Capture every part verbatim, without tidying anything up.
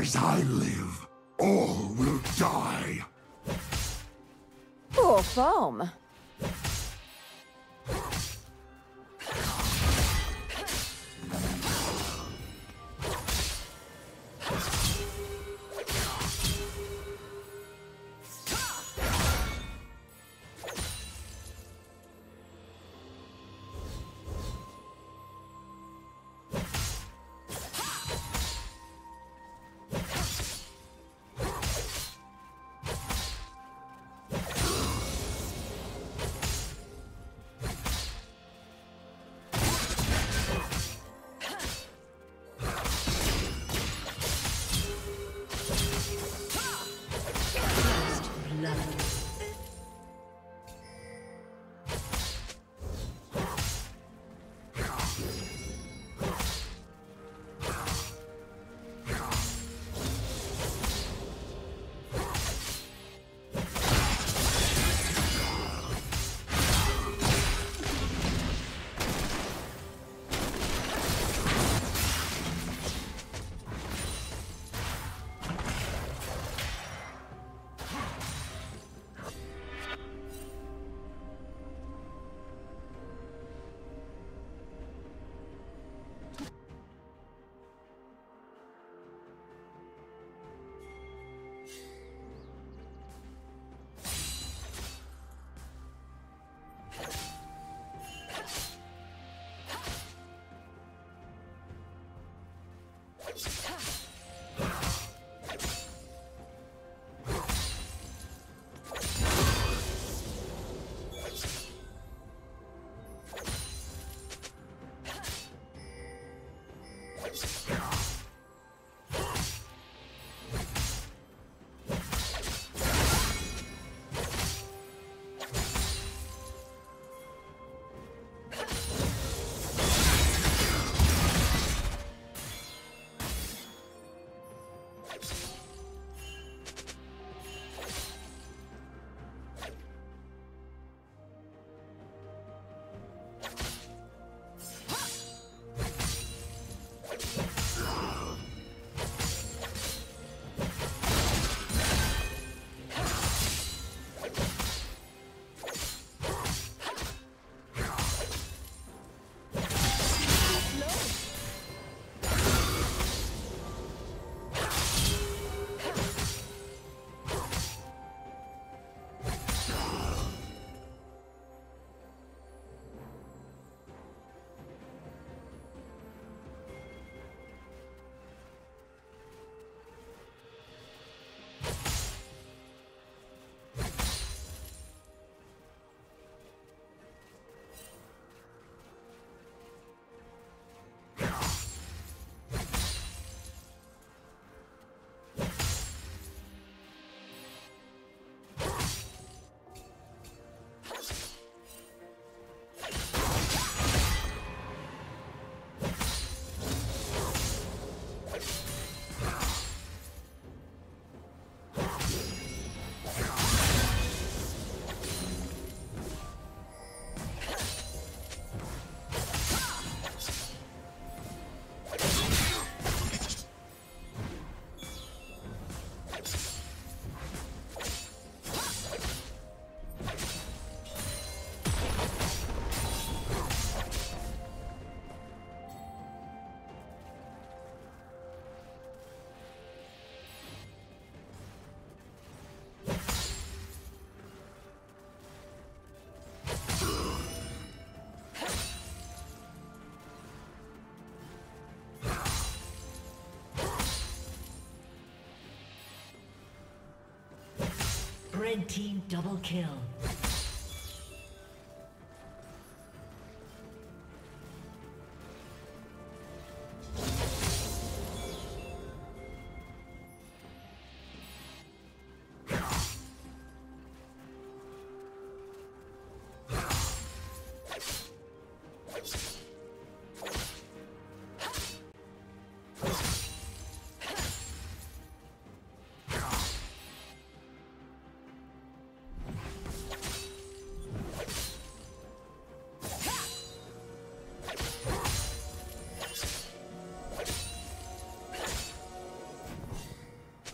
As I live, all will die. Poor foam. Red team double kill. You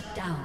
Shut down.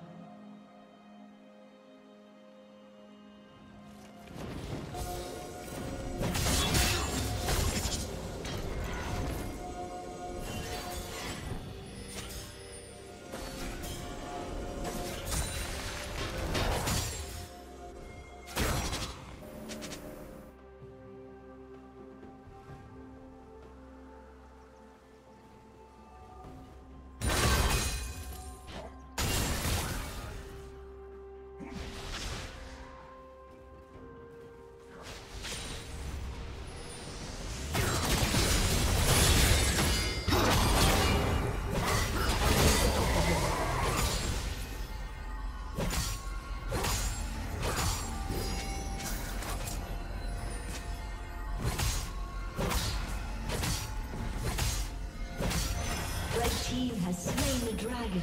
Slain the dragon.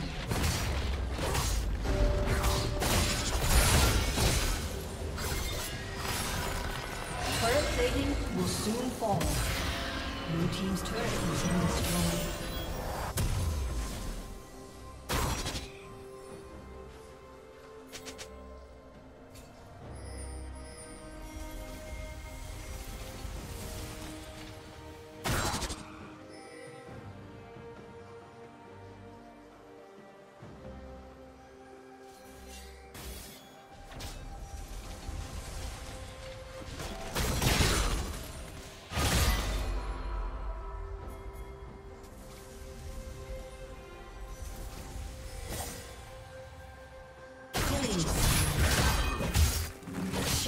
Turret plating will soon fall. Blue team's turret is destroyed.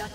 Shut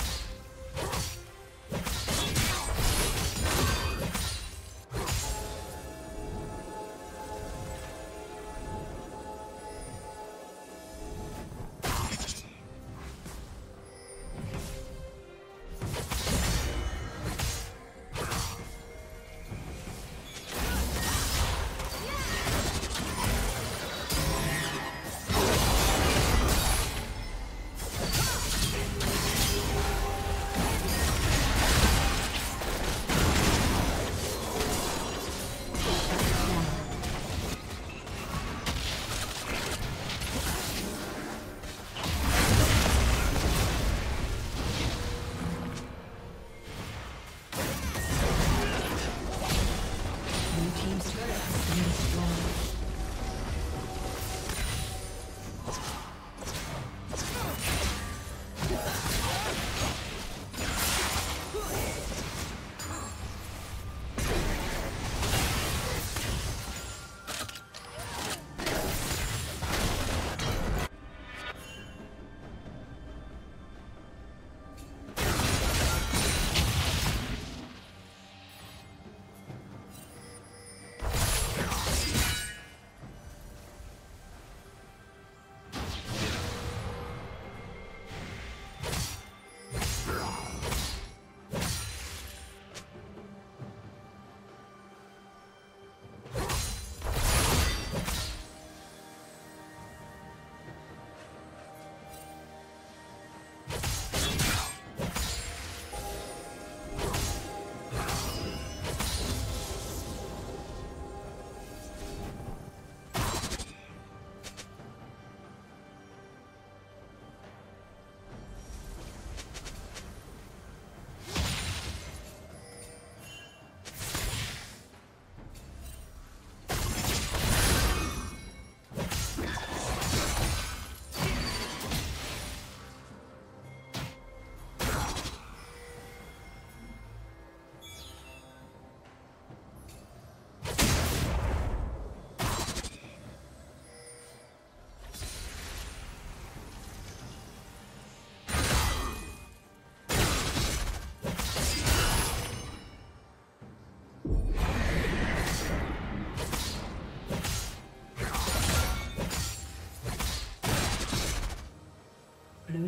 Blue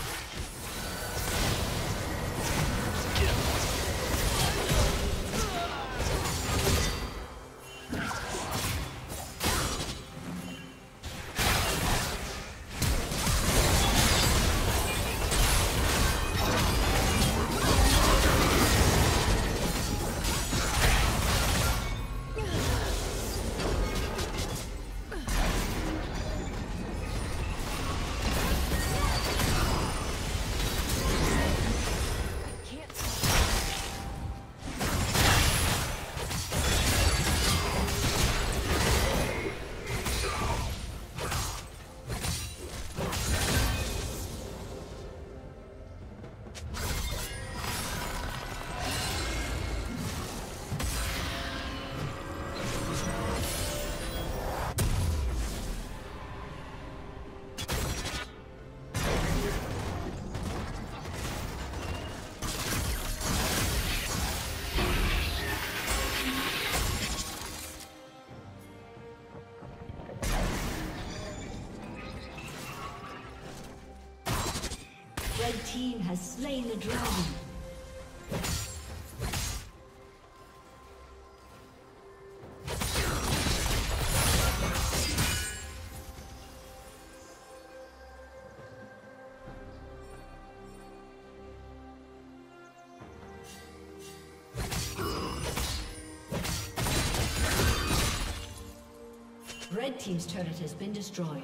Red team has slain the dragon. Red team's turret has been destroyed.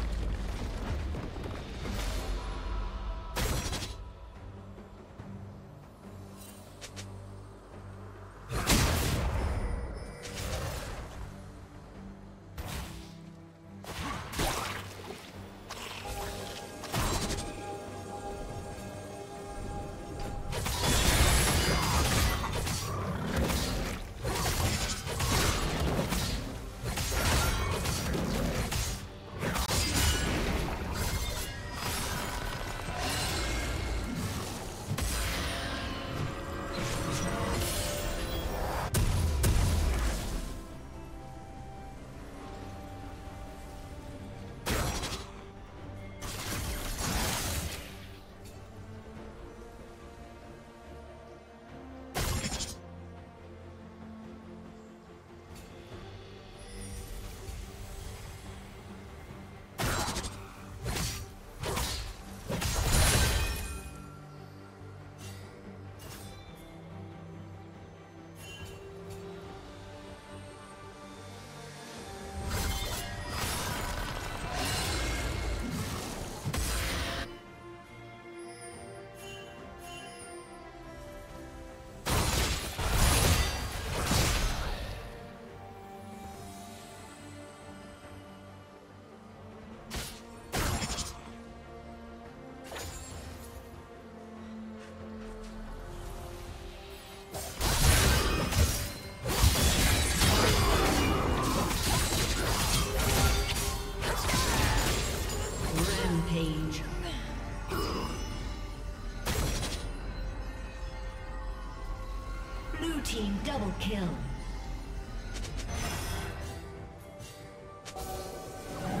Team double kill.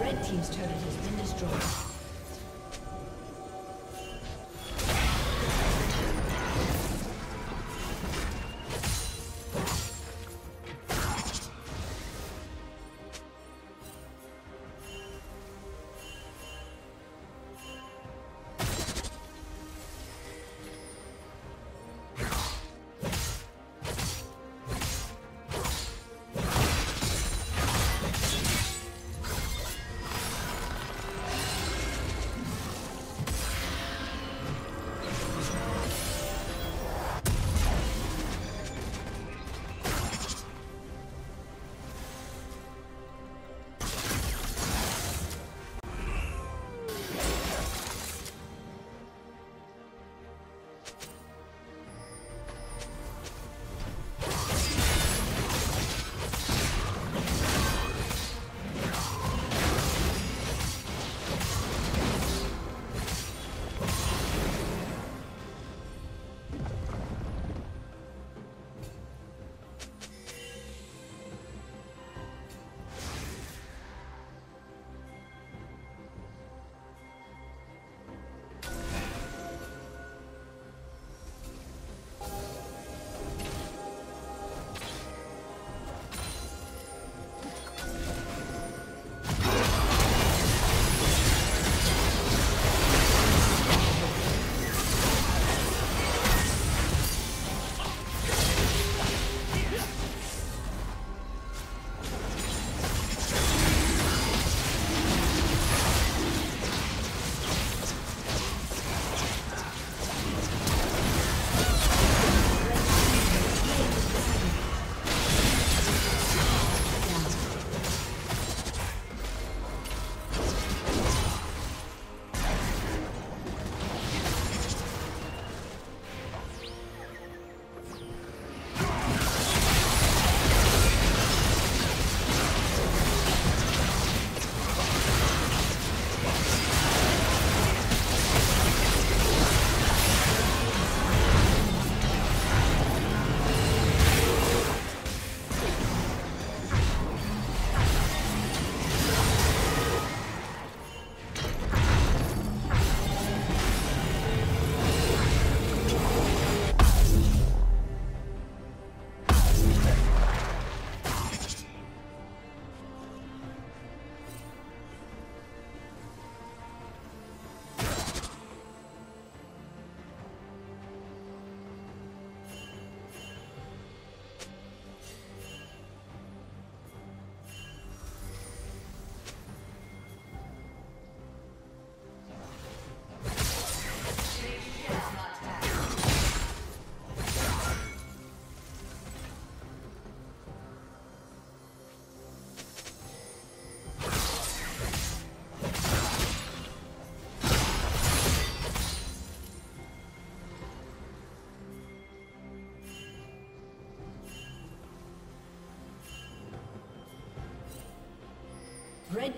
Red team's turret has been destroyed. Red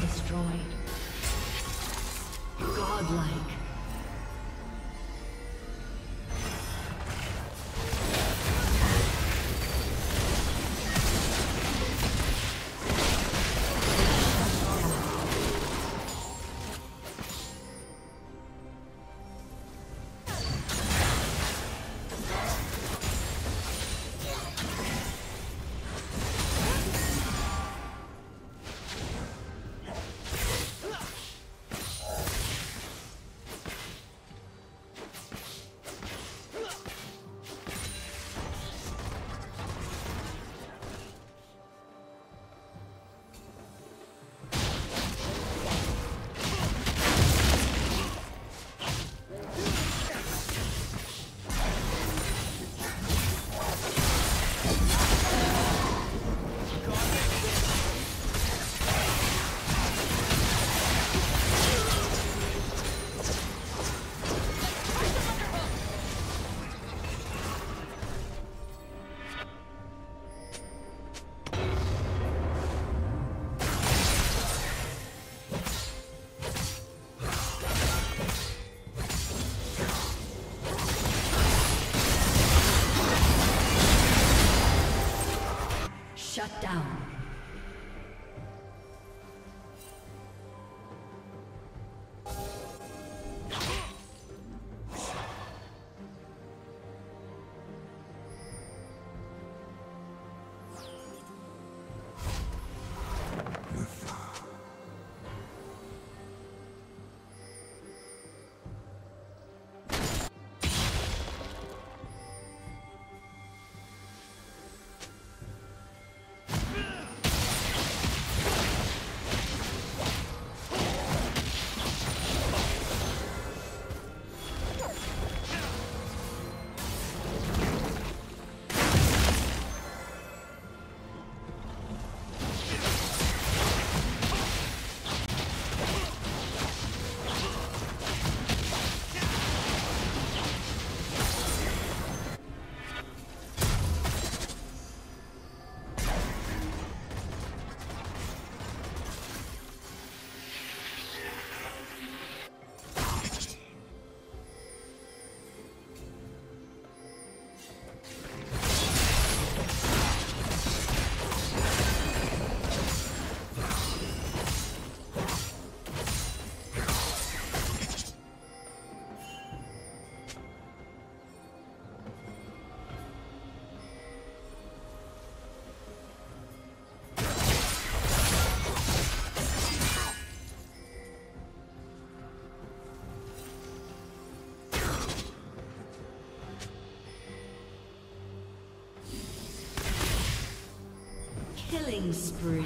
Destroyed. Godlike. Shut down. Killing spree.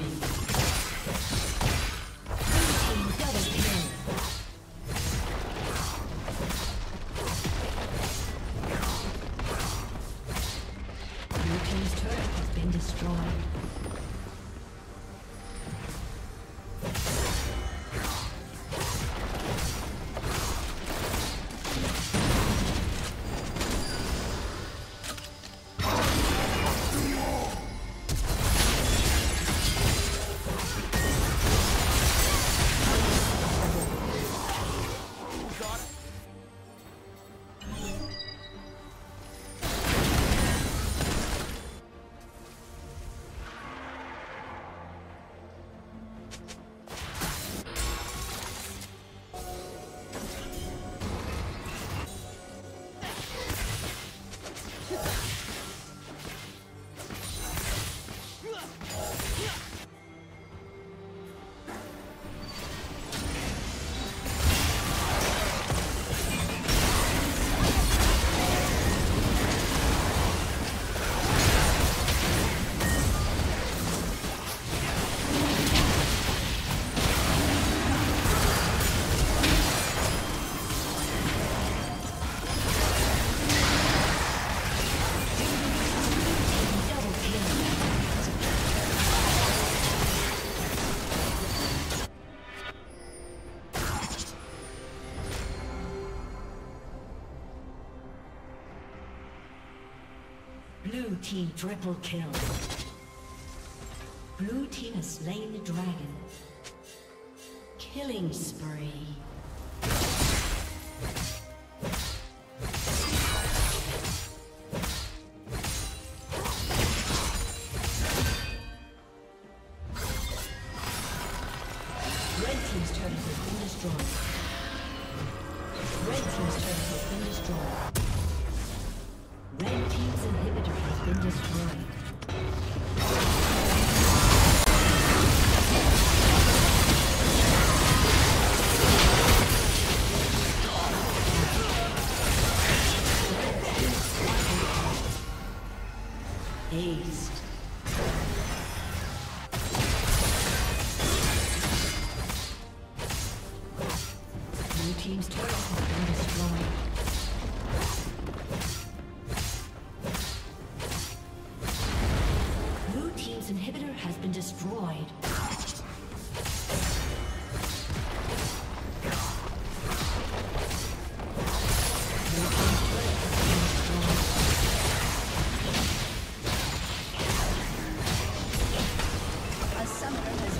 Blue team triple kill. Blue team has slain the dragon. Killing spree. A summoner has